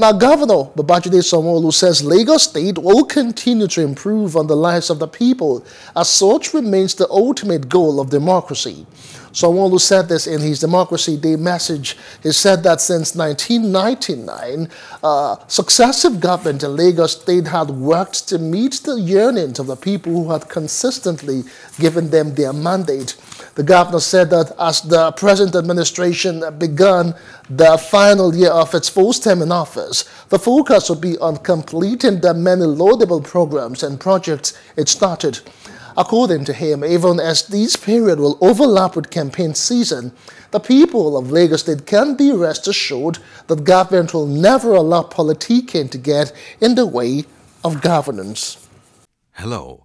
Now, Governor Babajide Sanwo-Olu says Lagos State will continue to improve on the lives of the people, as such remains the ultimate goal of democracy. Sanwo-Olu said this in his Democracy Day message. He said that since 1999, successive governments in Lagos State had worked to meet the yearnings of the people who had consistently given them their mandate. The governor said that as the present administration began the final year of its first term in office, the focus will be on completing the many laudable programs and projects it started. According to him, even as this period will overlap with campaign season, the people of Lagos State can be rest assured that government will never allow politicking to get in the way of governance. Hello.